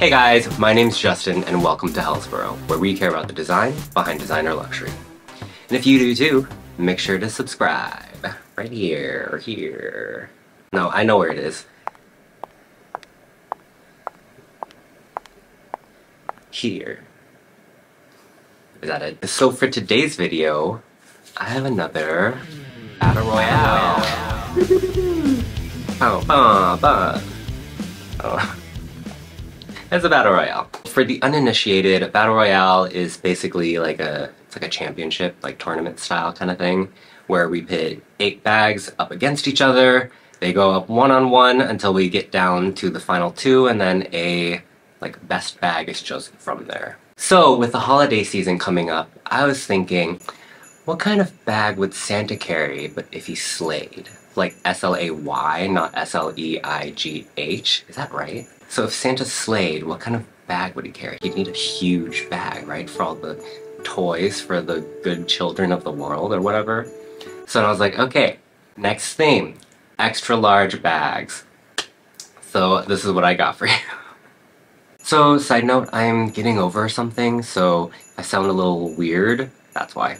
Hey guys, my name's Justin and welcome to Hellsboro, where we care about the design behind designer luxury. And if you do too, make sure to subscribe. Right here, or here. No, I know where it is. Here. Is that it? So for today's video, I have another Battle Royale. It's a battle royale. For the uninitiated, a battle royale is basically like a championship, like tournament style kind of thing, where we pit 8 bags up against each other. They go up one-on-one until we get down to the final 2, and then a best bag is chosen from there. So with the holiday season coming up, I was thinking, what kind of bag would Santa carry, but if he slayed? Like S-L-A-Y, not S-L-E-I-G-H. Is that right? So if Santa slayed, what kind of bag would he carry? He'd need a huge bag, right? For all the toys for the good children of the world or whatever. So I was like, okay, next theme, extra large bags. So this is what I got for you. So side note, I'm getting over something, so I sound a little weird, that's why.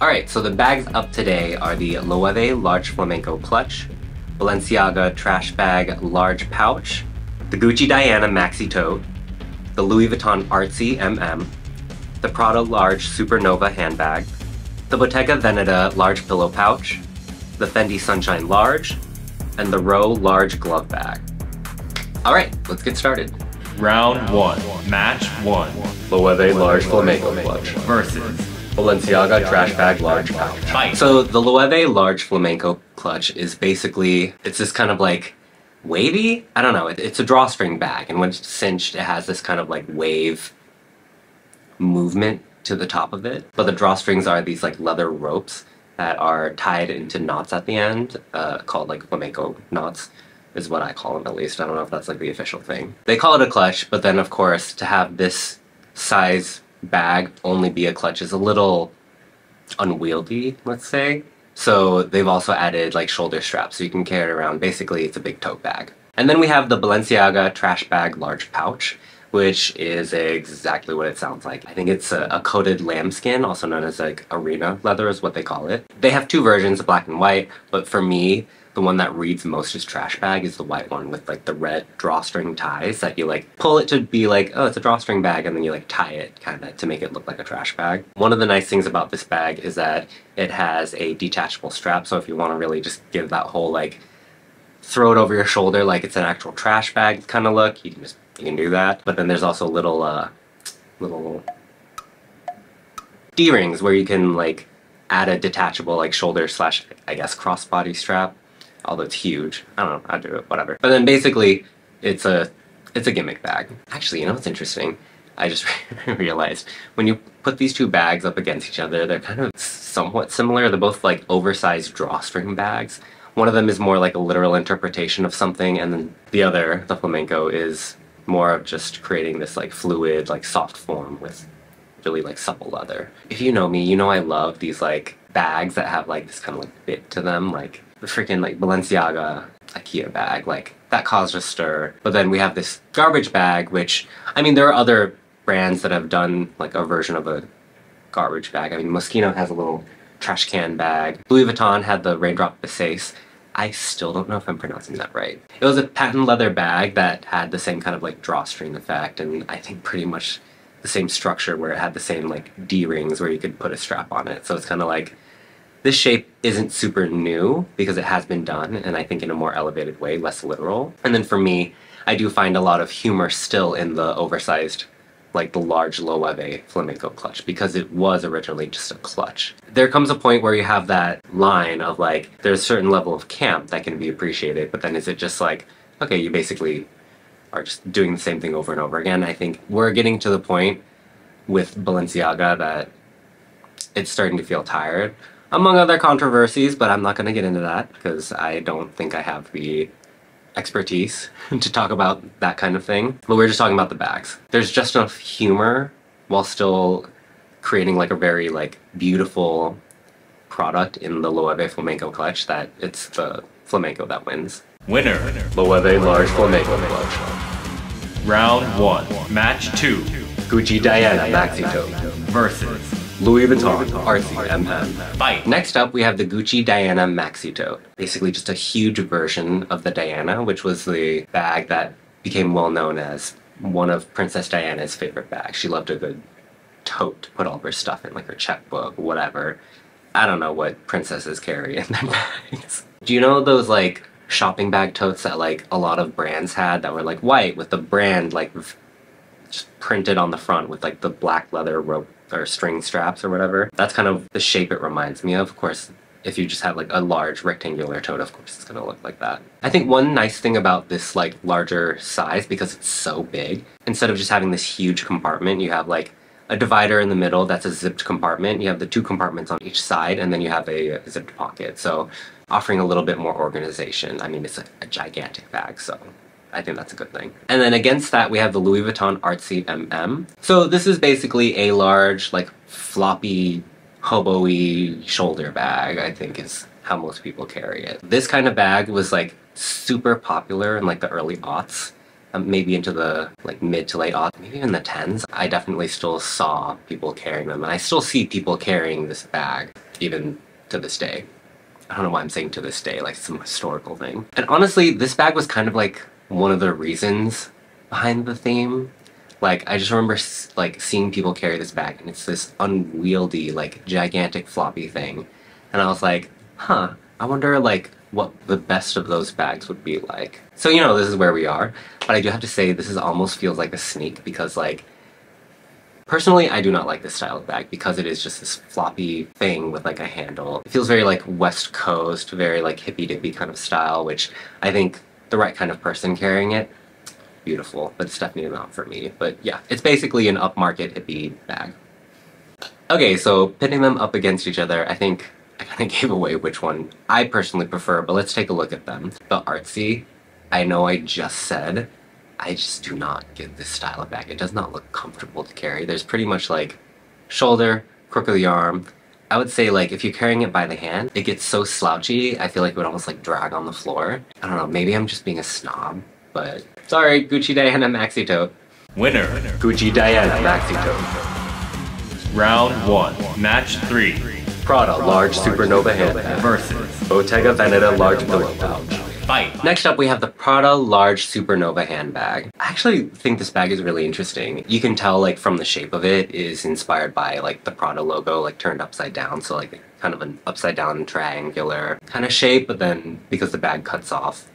Alright, so the bags up today are the Loewe Large Flamenco Clutch, Balenciaga Trash Bag Large Pouch, the Gucci Diana Maxi Tote, the Louis Vuitton Artsy MM, the Prada Large Supernova Handbag, the Bottega Veneta Large Pillow Pouch, the Fendi Sunshine Large, and the Row Large Glove Bag. Alright, let's get started. Round 1. Match 1. Loewe Large Flamenco Clutch versus Balenciaga Trash Bag Large Pouch. So the Loewe Large Flamenco Clutch is basically, it's this kind of like wavy? I don't know, it's a drawstring bag, and when it's cinched it has this kind of like wave movement to the top of it. But the drawstrings are these like leather ropes that are tied into knots at the end, called like flamenco knots, is what I call them at least. I don't know if that's like the official thing. They call it a clutch, but then of course to have this size bag only be a clutch is a little unwieldy, let's say. So they've also added like shoulder straps so you can carry it around. Basically it's a big tote bag. And then we have the Balenciaga Trash Bag Large Pouch, which is exactly what it sounds like. I think it's a coated lambskin, also known as like arena leather is what they call it. They have 2 versions, black and white, but for me the one that reads most as trash bag is the white one with like the red drawstring ties that you like pull it to be like, oh, it's a drawstring bag, and then you like tie it kind of to make it look like a trash bag. One of the nice things about this bag is that it has a detachable strap, so if you want to really just give that whole like throw it over your shoulder like it's an actual trash bag kind of look, you can just, you can do that. But then there's also little little D-rings where you can like add a detachable like shoulder slash I guess crossbody strap. Although it's huge. I don't know, I'll do it, whatever. But then basically, it's a gimmick bag. Actually, you know what's interesting? I just realized, when you put these 2 bags up against each other, they're kind of somewhat similar. They're both like oversized drawstring bags. One of them is more like a literal interpretation of something, and then the other, the flamenco, is more of just creating this like fluid, like soft form with really like supple leather. If you know me, you know I love these like bags that have like this kind of like bit to them, like the freaking like Balenciaga IKEA bag, like that caused a stir. But then we have this garbage bag, which, I mean, there are other brands that have done like a version of a garbage bag. I mean, Moschino has a little trash can bag. Louis Vuitton had the raindrop byssace. I still don't know if I'm pronouncing that right. It was a patent leather bag that had the same kind of like drawstring effect, and I think pretty much the same structure where it had the same like D-rings where you could put a strap on it. So it's kind of like, this shape isn't super new because it has been done, and I think in a more elevated way, less literal. And then for me, I do find a lot of humor still in the oversized, like the large Loewe flamenco clutch, because it was originally just a clutch. There comes a point where you have that line of like, there's a certain level of camp that can be appreciated, but then is it just like, okay, you basically are just doing the same thing over and over again. I think we're getting to the point with Balenciaga that it's starting to feel tired. Among other controversies, but I'm not going to get into that because I don't think I have the expertise to talk about that kind of thing. But we're just talking about the bags. There's just enough humor while still creating like a very like beautiful product in the Loewe Flamenco Clutch that it's the flamenco that wins. Winner! Loewe Large Flamenco Clutch. Round 1. Match 2. Gucci Diana Maxi Tote versus Louis Vuitton Artsy MM. Fight! Next up, we have the Gucci Diana Maxi Tote. Basically just a huge version of the Diana, which was the bag that became well known as one of Princess Diana's favorite bags. She loved a good tote to put all of her stuff in, like her checkbook, whatever. I don't know what princesses carry in their bags. Do you know those like shopping bag totes that like a lot of brands had that were like white with the brand like just printed on the front with like the black leather rope or string straps or whatever? That's kind of the shape it reminds me of. Of course, if you just have like a large rectangular tote, of course it's gonna look like that. I think one nice thing about this like larger size, because it's so big, instead of just having this huge compartment, you have like a divider in the middle that's a zipped compartment. You have the two compartments on each side, and then you have a zipped pocket. So offering a little bit more organization. I mean, it's a gigantic bag, so I think that's a good thing. And then against that, we have the Louis Vuitton Artsy MM. So this is basically a large, like, floppy, hobo-y shoulder bag, I think is how most people carry it. This kind of bag was, like, super popular in, like, the early aughts. Maybe into the like mid to late aughts, maybe even the 10s. I definitely still saw people carrying them, and I still see people carrying this bag even to this day. I don't know why I'm saying to this day, like some historical thing. And honestly, this bag was kind of like one of the reasons behind the theme. Like, I just remember like seeing people carry this bag, and it's this unwieldy, like gigantic floppy thing. And I was like, huh, I wonder like what the best of those bags would be like. So, you know, this is where we are, but I do have to say this is almost feels like a sneak because, like, personally, I do not like this style of bag because it is just this floppy thing with, like, a handle. It feels very, like, West Coast, very, like, hippy-dippy kind of style, which I think the right kind of person carrying it, beautiful, but it's definitely not for me. But, yeah, it's basically an upmarket hippie bag. Okay, so pitting them up against each other, I think I kind of gave away which one I personally prefer, but let's take a look at them. The Artsy, I know I just said, I just do not get this style of bag. It does not look comfortable to carry. There's pretty much like shoulder, crook of the arm. I would say like if you're carrying it by the hand, it gets so slouchy, I feel like it would almost like drag on the floor. I don't know, maybe I'm just being a snob, but sorry, Gucci Diana Maxi Tote. Winner, Gucci Diana Maxi Tote. Round 1, match 3. Prada Large Supernova Handbag versus Bottega Veneta Large Pillow Pouch. Fight! Next up, we have the Prada Large Supernova Handbag. I actually think this bag is really interesting. You can tell, like, from the shape of it, it is inspired by, like, the Prada logo, like, turned upside down. So, like, kind of an upside-down triangular kind of shape, but then because the bag cuts off,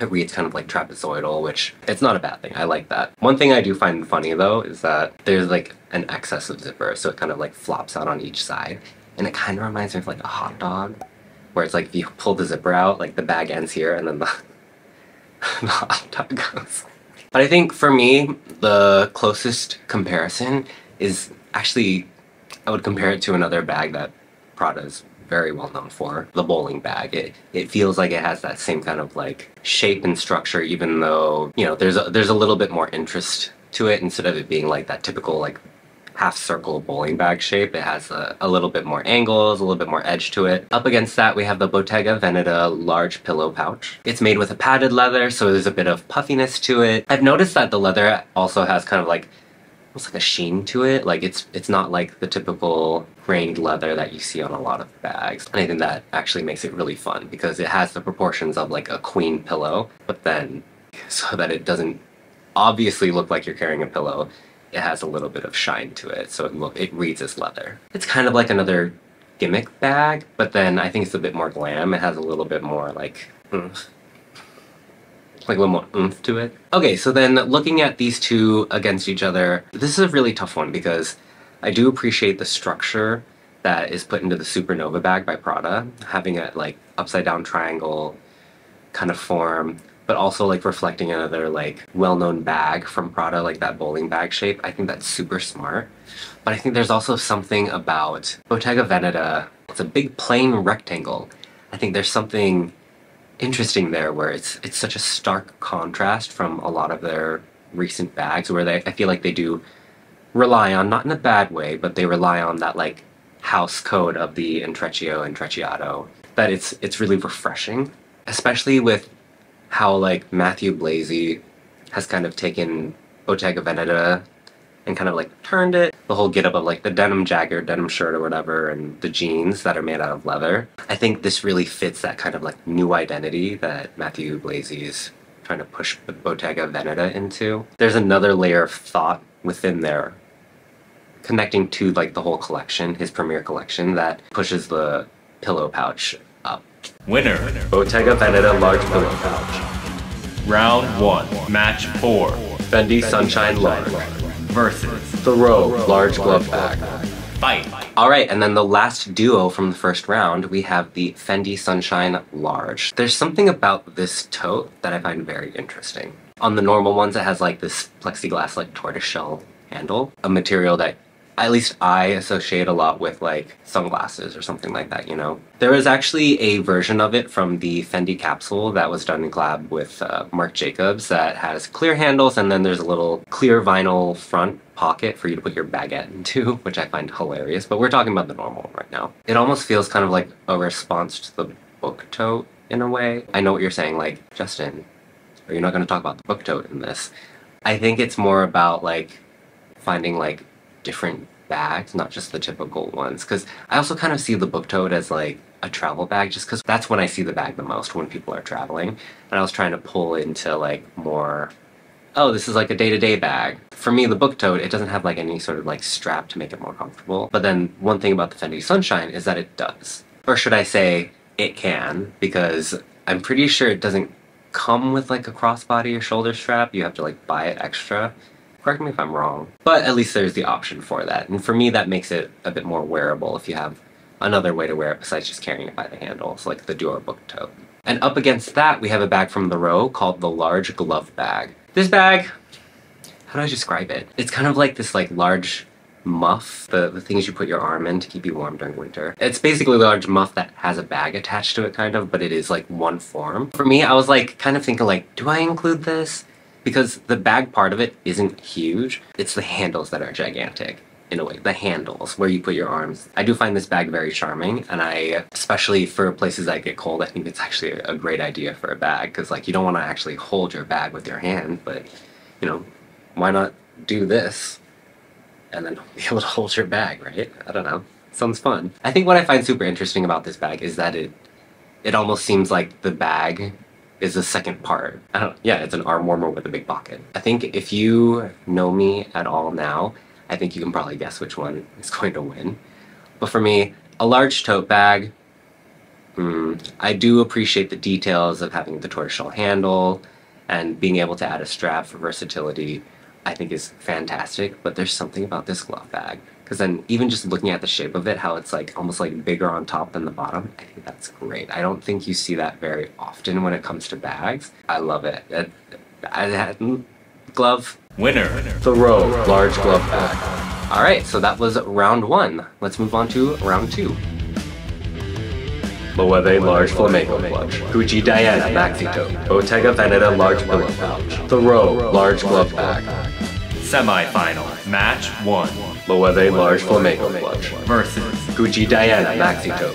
it reads kind of like trapezoidal, which it's not a bad thing. I like that. One thing I do find funny, though, is that there's, like, an excessive zipper, so it kind of, like, flops out on each side. And it kind of reminds me of like a hot dog, where it's like if you pull the zipper out, like the bag ends here and then the, the hot dog goes. But I think for me, the closest comparison is actually, I would compare it to another bag that Prada is very well known for, the bowling bag. It feels like it has that same kind of like shape and structure, even though, you know, there's a little bit more interest to it instead of it being like that typical like half circle bowling bag shape. It has a little bit more angles, a little bit more edge to it. Up against that, we have the Bottega Veneta Large Pillow Pouch. It's made with a padded leather, so there's a bit of puffiness to it. I've noticed that the leather also has kind of like, almost like a sheen to it. Like it's not like the typical grained leather that you see on a lot of bags. And I think that actually makes it really fun because it has the proportions of like a queen pillow, but then so that it doesn't obviously look like you're carrying a pillow, it has a little bit of shine to it, so it reads as leather. It's kind of like another gimmick bag, but then I think it's a bit more glam. It has a little bit more like oomph. Like a little more oomph to it. Okay, so then looking at these two against each other, this is a really tough one because I do appreciate the structure that is put into the Supernova bag by Prada, having a like upside down triangle kind of form, but also like reflecting another like well-known bag from Prada, like that bowling bag shape. I think that's super smart. But I think there's also something about Bottega Veneta. It's a big plain rectangle. I think there's something interesting there where it's such a stark contrast from a lot of their recent bags where I feel like they do rely on, not in a bad way, but they rely on that like house code of the Intrecciato, that it's really refreshing, especially with how like Matthew Blazy has kind of taken Bottega Veneta and kind of like turned it. The whole getup of like the denim jacket, denim shirt or whatever, and the jeans that are made out of leather. I think this really fits that kind of like new identity that Matthew Blazy is trying to push Bottega Veneta into. There's another layer of thought within there, connecting to like the whole collection, his premier collection, that pushes the pillow pouch up. Winner, Bottega Veneta Large Pillow Pouch. Round 1, match 4. Fendi Sunshine Large versus The Row Large Glove Bag. Fight. Alright, and then the last duo from the first round, we have the Fendi Sunshine Large. There's something about this tote that I find very interesting. On the normal ones, it has like this plexiglass like tortoiseshell handle, a material that at least I associate a lot with like sunglasses or something like that, you know? There is actually a version of it from the Fendi capsule that was done in collab with Marc Jacobs that has clear handles, and then there's a little clear vinyl front pocket for you to put your baguette into, which I find hilarious, but we're talking about the normal one right now. It almost feels kind of like a response to the book tote in a way. I know what you're saying, like, Justin, are you not going to talk about the book tote in this? I think it's more about like finding like different bags, not just the typical ones, because I also kind of see the book tote as like a travel bag, just because that's when I see the bag the most, when people are traveling. And I was trying to pull into like more, oh, this is like a day-to-day bag. For me, the book tote, it doesn't have like any sort of like strap to make it more comfortable. But then one thing about the Fendi Sunshine is that it does, or should I say it can, because I'm pretty sure it doesn't come with like a crossbody or shoulder strap. You have to like buy it extra. Correct me if I'm wrong, but at least there's the option for that. And for me, that makes it a bit more wearable if you have another way to wear it besides just carrying it by the handles, like the Dior book tote. And up against that, we have a bag from The Row called the Large Glove Bag. This bag, how do I describe it? It's kind of like this like large muff, the things you put your arm in to keep you warm during winter. It's basically a large muff that has a bag attached to it kind of, but it is like one form. For me, I was like kind of thinking like, do I include this? Because the bag part of it isn't huge. It's the handles that are gigantic, in a way. The handles, where you put your arms. I do find this bag very charming, and I, especially for places that get cold, I think it's actually a great idea for a bag, because like you don't want to actually hold your bag with your hand, but you know, why not do this and then be able to hold your bag, right? I don't know. Sounds fun. I think what I find super interesting about this bag is that it almost seems like the bag is the second part. I don't know. Yeah, it's an arm warmer with a big pocket. I think if you know me at all now, I think you can probably guess which one is going to win. But for me, a large tote bag, I do appreciate the details of having the tortoiseshell handle and being able to add a strap for versatility, I think is fantastic, but there's something about this glove bag. Because then even just looking at the shape of it, how it's like almost like bigger on top than the bottom, I think that's great. I don't think you see that very often when it comes to bags. I love it. Glove. Winner. The Row Large Glove Bag. All right, so that was round 1. Let's move on to round 2. Loewe Large Flamenco Clutch, Gucci Diana Maxi Tote, Bottega Veneta Large Pillow Pouch, The Row Large Glove Bag. Semi-final, match 1. Loewe Large Flamenco Clutch versus Gucci Diana Maxi Tote.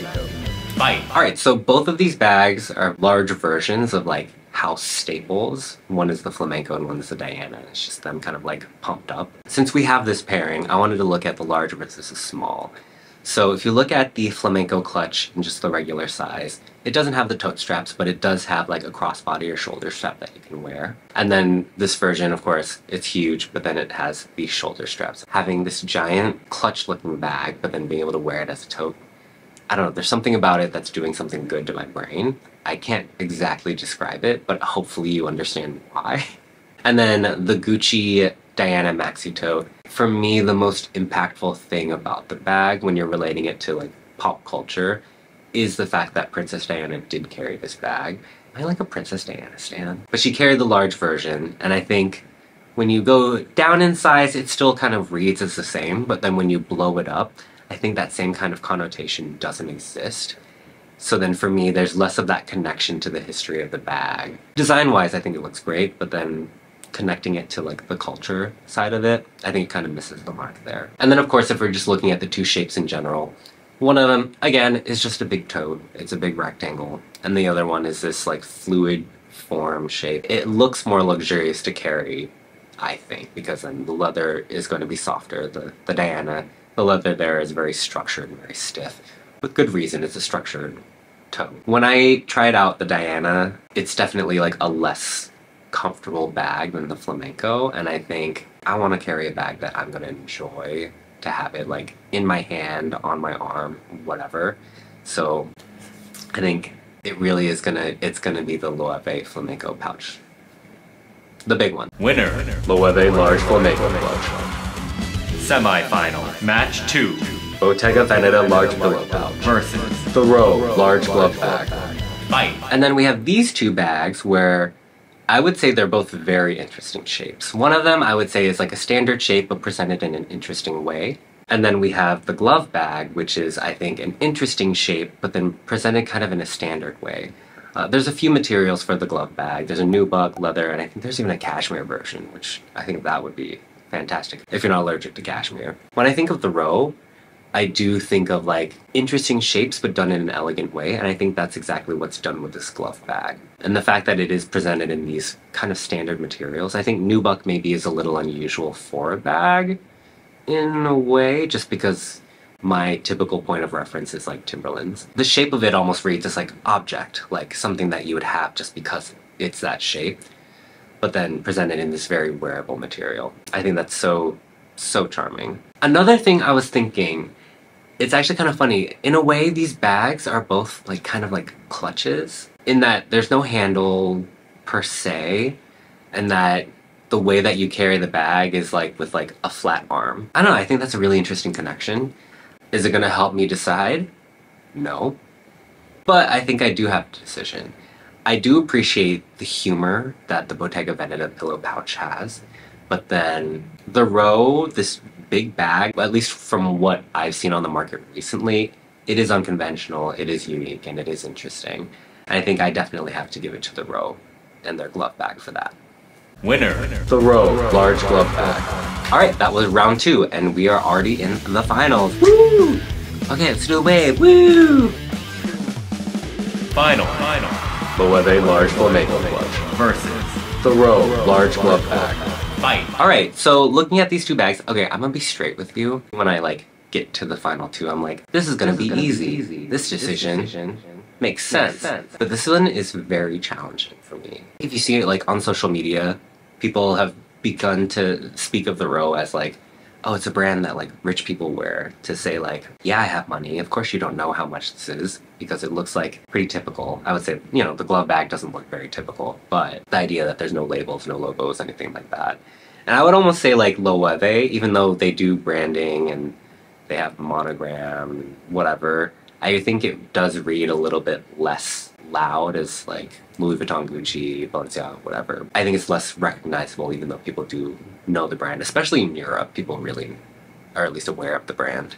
Fight! Alright, so both of these bags are large versions of like house staples. One is the flamenco and one is the Diana. It's just them kind of like pumped up. Since we have this pairing, I wanted to look at the large versus the small. So if you look at the flamenco clutch in just the regular size, it doesn't have the tote straps, but it does have like a crossbody or shoulder strap that you can wear. And then this version, of course, it's huge, but then it has these shoulder straps. Having this giant clutch looking bag, but then being able to wear it as a tote, I don't know, there's something about it that's doing something good to my brain. I can't exactly describe it, but hopefully you understand why. And then the Gucci Diana Maxi Tote. For me, the most impactful thing about the bag when you're relating it to like pop culture is the fact that Princess Diana did carry this bag. Am I like a Princess Diana stan? But she carried the large version, and I think when you go down in size, it still kind of reads as the same, but then when you blow it up, I think that same kind of connotation doesn't exist. So then for me, there's less of that connection to the history of the bag. Design-wise, I think it looks great, but then connecting it to like the culture side of it, I think it kind of misses the mark there. And then of course, if we're just looking at the two shapes in general, one of them, again, is just a big tote. It's a big rectangle. And the other one is this like fluid form, shape. It looks more luxurious to carry, I think, because then the leather is going to be softer. The Diana, the leather there is very structured and very stiff. With good reason, it's a structured tone. When I tried out the Diana, it's definitely like a less comfortable bag than the Flamenco, and I think I want to carry a bag that I'm going to enjoy to have it like in my hand, on my arm, whatever. So I think it really is it's gonna be the Loewe Flamenco pouch. The big one. Winner, Loewe Large Flamenco Pouch. Semi-final, match 2. Bottega Veneta Large Pillow Pouch versus The Row Large Glove Bag. Fight. And then we have these two bags where I would say they're both very interesting shapes. One of them I would say is like a standard shape but presented in an interesting way. And then we have the glove bag, which is, I think, an interesting shape, but then presented kind of in a standard way. There's a few materials for the glove bag. There's a nubuck, leather, and I think there's even a cashmere version, which I think that would be fantastic if you're not allergic to cashmere. When I think of the Row, I do think of like interesting shapes, but done in an elegant way. And I think that's exactly what's done with this glove bag. And the fact that it is presented in these kind of standard materials, I think nubuck maybe is a little unusual for a bag. In a way, just because my typical point of reference is like Timberlands. The shape of it almost reads as like object, like something that you would have just because it's that shape, but then presented in this very wearable material. I think that's so charming. Another thing I was thinking, it's actually kind of funny. In a way, these bags are both like kind of like clutches, in that there's no handle per se, and that the way that you carry the bag is like with like a flat arm. I don't know, I think that's a really interesting connection. Is it gonna help me decide? No. But I think I do have a decision. I do appreciate the humor that the Bottega Veneta pillow pouch has, but then the Row, this big bag, at least from what I've seen on the market recently, it is unconventional, it is unique, and it is interesting. And I think I definitely have to give it to the Row and their glove bag for that. Winner, The Row Large Glove Bag. Alright, that was round 2, and we are already in the finals. Woo! Okay, let's do a wave. Woo! Final. Loewe Large Flamenco Clutch versus The Row Large Glove Bag. Fight. Alright, so looking at these two bags, okay, I'm gonna be straight with you. When I like get to the final two, I'm like, this is gonna be easy. This decision makes sense. But this one is very challenging for me. If you see it like on social media, people have begun to speak of the Row as like, oh, it's a brand that like rich people wear, to say like, yeah, I have money. Of course you don't know how much this is, because it looks like pretty typical. I would say, you know, the glove bag doesn't look very typical, but the idea that there's no labels, no logos, anything like that. And I would almost say like Loewe, even though they do branding and they have monogram and whatever, I think it does read a little bit less loud as like Louis Vuitton, Gucci, Balenciaga, whatever. I think it's less recognizable, even though people do know the brand, especially in Europe. People really are at least aware of the brand.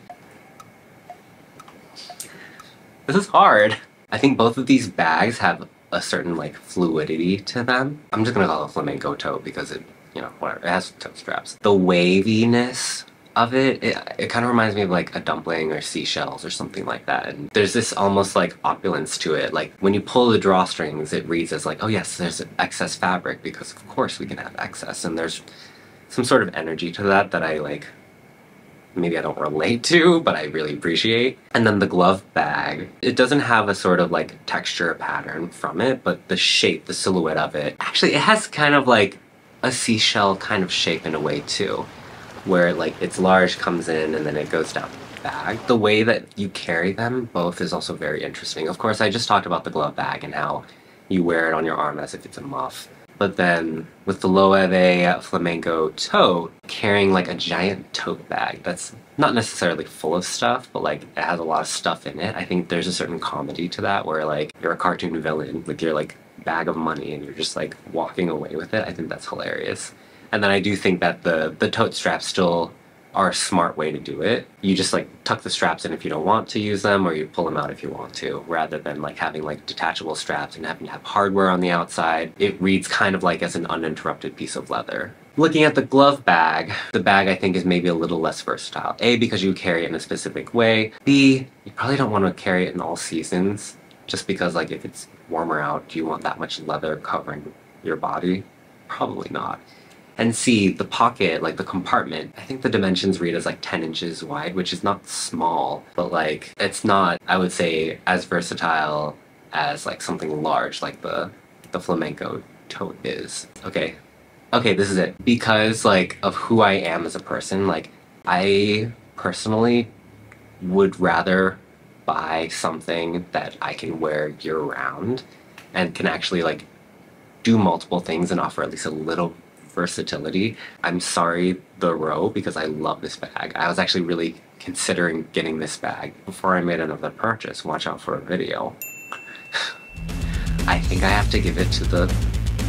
This is hard. I think both of these bags have a certain like fluidity to them. I'm just gonna call it Flamenco tote because it, you know, whatever, it has tote straps. The waviness of it kind of reminds me of like a dumpling or seashells or something like that, and there's this almost like opulence to it. Like when you pull the drawstrings, it reads as like, oh yes, there's excess fabric, because of course we can have excess, and there's some sort of energy to that that I like, maybe I don't relate to, but I really appreciate. And then the glove bag, it doesn't have a sort of like texture or pattern from it, but the shape, the silhouette of it, actually it has kind of like a seashell kind of shape in a way too, where like it's large, comes in, and then it goes down the bag. The way that you carry them both is also very interesting. Of course, I just talked about the glove bag and how you wear it on your arm as if it's a muff. But then with the Loewe Flamenco tote, carrying like a giant tote bag that's not necessarily full of stuff, but like it has a lot of stuff in it. I think there's a certain comedy to that where like you're a cartoon villain with your like bag of money and you're just like walking away with it. I think that's hilarious. And then I do think that the tote straps still are a smart way to do it. You just like tuck the straps in if you don't want to use them, or you pull them out if you want to, rather than like having like detachable straps and having to have hardware on the outside. It reads kind of like as an uninterrupted piece of leather. Looking at the glove bag, the bag I think is maybe a little less versatile. A, because you carry it in a specific way. B, you probably don't want to carry it in all seasons, just because like if it's warmer out, do you want that much leather covering your body? Probably not. And see, the pocket, like the compartment, I think the dimensions read as like 10 inches wide, which is not small, but like it's not, I would say, as versatile as like something large like the flamenco tote is. Okay, this is it. Because like of who I am as a person, like I personally would rather buy something that I can wear year round and can actually like do multiple things and offer at least a little versatility. I'm sorry, The Row, because I love this bag. I was actually really considering getting this bag before I made another purchase. Watch out for a video. I think I have to give it to the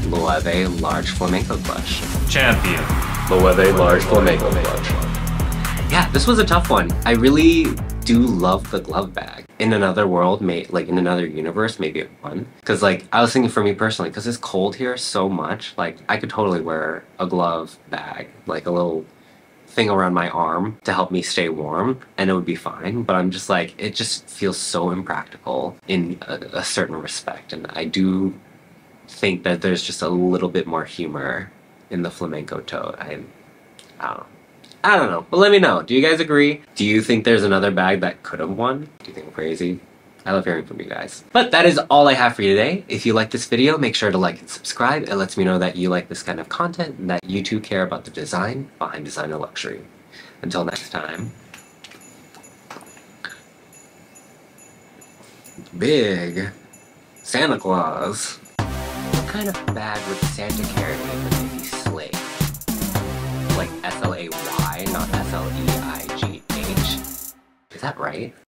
Loewe Large Flamenco Clutch. Champion. Loewe Large Flamenco Clutch. Yeah, this was a tough one. I really do love the glove bag. In another world, like in another universe, maybe it won. Because like, I was thinking for me personally, because it's cold here so much, like I could totally wear a glove bag, like a little thing around my arm to help me stay warm and it would be fine. But I'm just like, it just feels so impractical in a certain respect. And I do think that there's just a little bit more humor in the flamenco tote. I don't know. I don't know, but let me know. Do you guys agree? Do you think there's another bag that could have won? Do you think I'm crazy? I love hearing from you guys. But that is all I have for you today. If you like this video, make sure to like and subscribe. It lets me know that you like this kind of content and that you too care about the design behind designer luxury. Until next time. Big Santa Claus. What kind of bag would Santa carry if he slay? Like SLAY, not SLEIGH. Is that right?